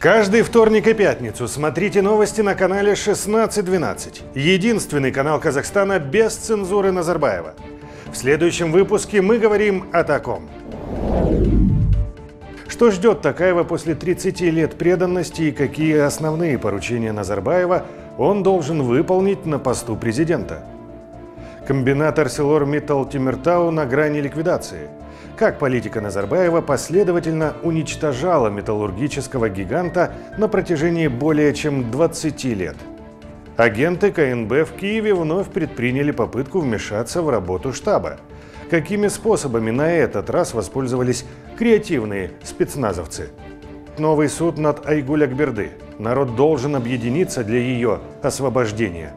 Каждый вторник и пятницу смотрите новости на канале 1612. Единственный канал Казахстана без цензуры Назарбаева. В следующем выпуске мы говорим о таком. Что ждет Такаева после 30 лет преданности и какие основные поручения Назарбаева он должен выполнить на посту президента? Комбинат Арселор Миттал Темиртау на грани ликвидации. Как политика Назарбаева последовательно уничтожала металлургического гиганта на протяжении более чем 20 лет. Агенты КНБ в Киеве вновь предприняли попытку вмешаться в работу штаба. Какими способами на этот раз воспользовались креативные спецназовцы? Новый суд над Айгуль Акберды. Народ должен объединиться для ее освобождения.